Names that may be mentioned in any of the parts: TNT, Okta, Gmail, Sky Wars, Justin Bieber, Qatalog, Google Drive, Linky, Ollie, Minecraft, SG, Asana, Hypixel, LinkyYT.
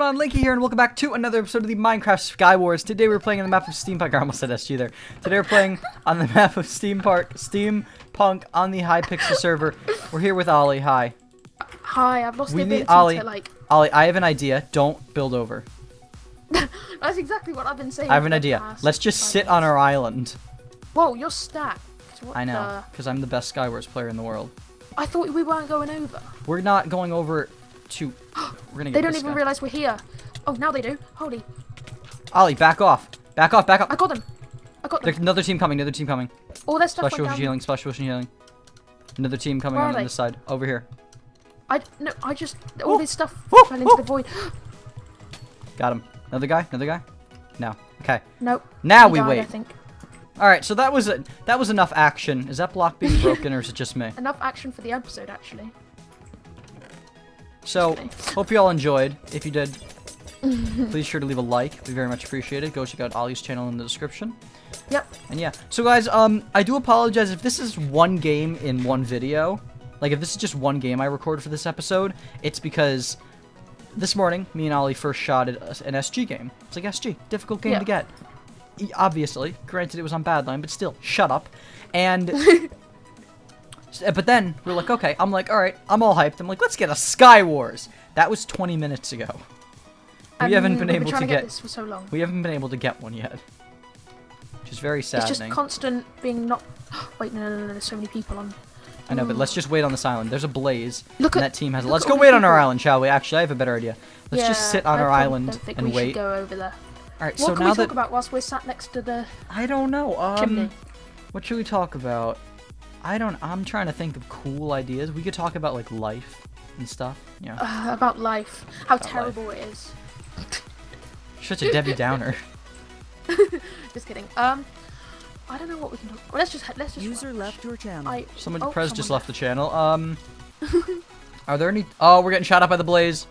going on? Linky here, and welcome back to another episode of the Minecraft Sky Wars. Today we're playing on the map of Steampunk. I almost said SG there. Today we're playing on the map of Steampunk on the Hypixel server. We're here with Ollie. Hi. Hi. I've lost the ability to like. Ollie, I have an idea. Don't build over. That's exactly what I've been saying. I have an idea. Let's just sit on our island. Whoa, you're stacked. I know, because I'm the best Sky Wars player in the world. I thought we weren't going over. We're not going over. They don't even realize we're here. Oh, now they do. Holy. Ollie, back off. Back off, back off. I got them. I got them. There's another team coming, another team coming. All their stuff went down. Healing, splash potion healing. Another team coming on this side. Over here. All this stuff fell into the void. Got him. Another guy? Another guy? No. Okay. Nope. Now we wait. I think. Alright, so that was enough action. Is that block being broken or is it just me? Enough action for the episode, actually. So, hope you all enjoyed. If you did, please sure to leave a like. We very much appreciate it. Go check out Ollie's channel in the description. Yep. And yeah. So guys, I do apologize if this is one game in one video. Like, if this is just one game I record for this episode, it's because this morning, me and Ollie first shot at an SG game. It's like, SG, difficult game to get. Obviously. Granted, it was on bad line, but still, shut up. And... But then, we're like, okay, I'm like, alright, I'm all hyped. I'm like, let's get a Sky Wars. That was 20 minutes ago. We haven't been able to get one yet. Which is very saddening. It's just constant being not... Wait, no, there's so many people on... I know, but let's just wait on this island. There's a blaze, and that team has... Let's go wait on our island, shall we? Actually, I have a better idea. Let's just sit on our island and wait. Go over there. All right, so now we talk about whilst we're sat next to the... I don't know. Chimney. What should we talk about? I'm trying to think of cool ideas. We could talk about, like, life and stuff. Yeah. About life. How terrible it is. Such a Debbie Downer. Just kidding. I don't know what we can talk about. Let's just User left your channel. Someone left the channel. Are there any... Oh, we're getting shot up by the blaze.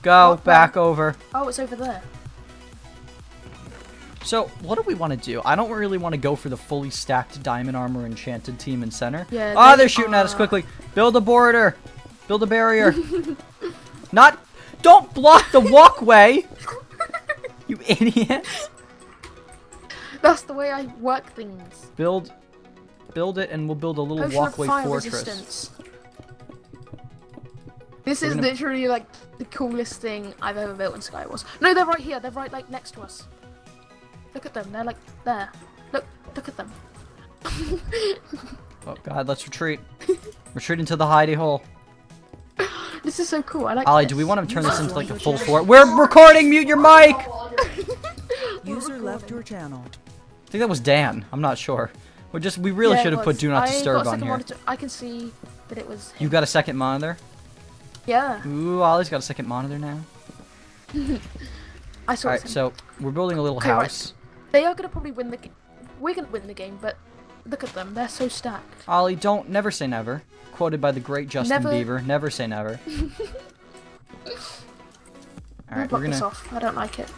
Go back over. Oh, it's over there. So, what do we want to do? I don't really want to go for the fully stacked diamond armor enchanted team in center. Yeah, they're shooting at us quickly. Build a border. Build a barrier. Don't block the walkway. You idiots. That's the way I work things. Build it and we'll build a little walkway fortress. Resistance. This is literally like the coolest thing I've ever built in Sky Wars. No, they're right here. They're right like next to us. Look at them, they're like, there. Look at them. Oh god, let's retreat. Retreat into the hidey hole. This is so cool, I like Ollie, do we want to turn this into like a full fort? We're recording, mute your mic! User left your channel. I think that was Dan, I'm not sure. We really should have put Do Not Disturb on here. I can see that it was him. You got a second monitor? Yeah. Ooh, Ollie's got a second monitor now. Alright, so we're building a little house. Right. They are gonna probably win the game. We're gonna win the game, but look at them, they're so stacked. Ollie, never say never. Quoted by the great Justin Bieber, never say never. Alright, we're gonna... I don't like it.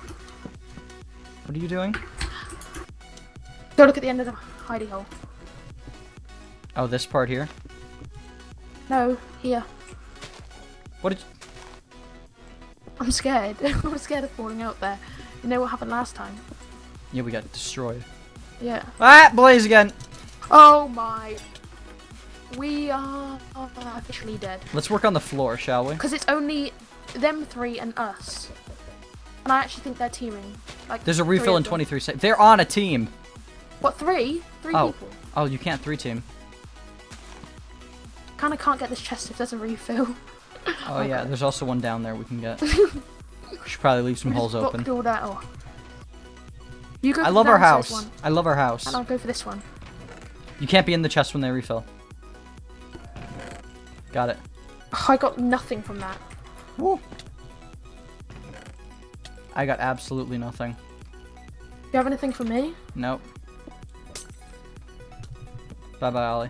What are you doing? Go look at the end of the hidey hole. Oh, this part here? No, here. What did you... I'm scared. I'm scared of falling out there. You know what happened last time? Yeah, we got destroyed. Yeah. Ah, blaze again. Oh my. We are officially dead. Let's work on the floor, shall we? Because it's only them three and us. And I actually think they're teaming. Like, there's a refill in 23 seconds. They're on a team. What, three? Three people. Oh, you can't three team. Kind of can't get this chest if there's a refill. Oh yeah, there's also one down there we can get. We should probably leave some holes open. All that off. You go for I love our house. And I'll go for this one. You can't be in the chest when they refill. Got it. Oh, I got nothing from that. Woo. I got absolutely nothing. You have anything for me? Nope. Bye-bye, Ollie.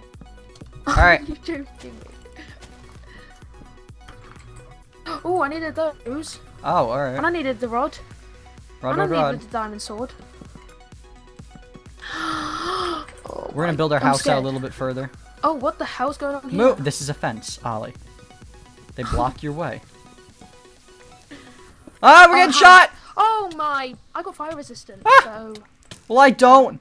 Alright. You're joking me. Oh, I needed those. Oh, alright. And I needed the rod. And I needed the diamond sword. We're gonna build our house out a little bit further. Oh, what the hell's going on here? Move. This is a fence, Ollie. They block your way. Ah, we're getting shot! Oh my! I got fire resistant. Ah! So. Well, I don't.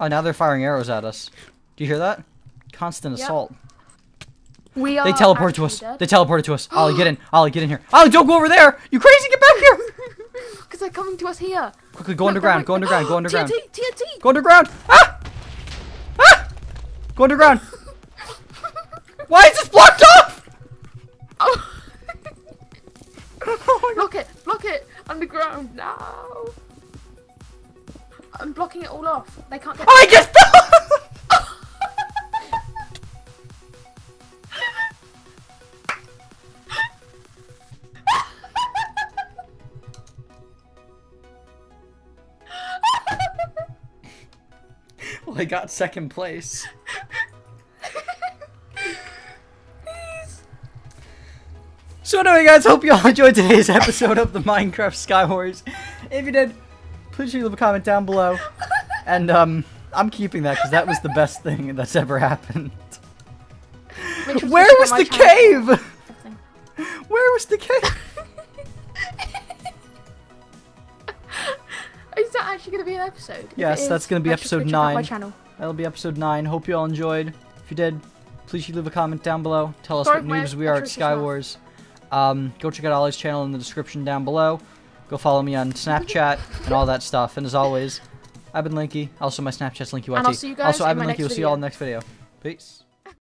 Oh, now they're firing arrows at us. Do you hear that? Constant assault. We are. They teleported to us. Dead. They teleported to us. Ollie, get in. Ollie, get in here. Ollie, don't go over there. You crazy? Get back here. Because they're coming to us here. Quickly, go underground. Go underground. Go underground. TNT. TNT. Go underground. Ah! Ah! Go underground. Why is this blocked off? Oh. Oh my God. Block it. Block it. Underground now. I'm blocking it all off. They can't get. I just. Well, I got second place. So anyway, guys, hope you all enjoyed today's episode of the Minecraft Sky Wars. If you did, please leave a comment down below. And I'm keeping that because that was the best thing that's ever happened. Where was the cave? Where was the cave? Is that actually going to be an episode? Yes, that's going to be episode 9. That'll be episode 9. Hope you all enjoyed. If you did, please leave a comment down below. Tell us what noobs we are at Sky Wars. Go check out Ollie's channel in the description down below. Go follow me on Snapchat and all that stuff. And as always, I've been Linky. Also, my Snapchat's LinkyYT. Also, I've been Linky. We'll see you all in the next video. Peace.